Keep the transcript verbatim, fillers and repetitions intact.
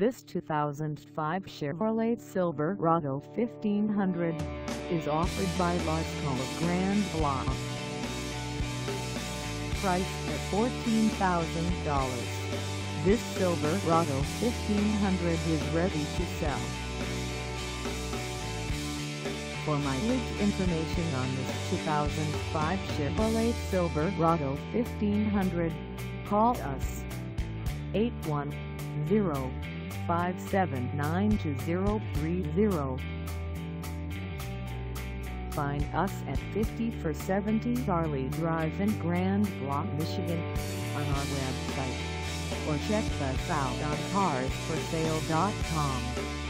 This two thousand five Chevrolet Silverado fifteen hundred is offered by Lasco of Grand Blanc. Priced at fourteen thousand dollars, this Silverado fifteen hundred is ready to sell. For mileage information on this two thousand five Chevrolet Silverado fifteen hundred, call us eight one zero, five seven nine, two zero three zero. Find us at fifty for seventy Charlie Drive in Grand Blanc, Michigan, on our website, or check us out on cars for sale dot com.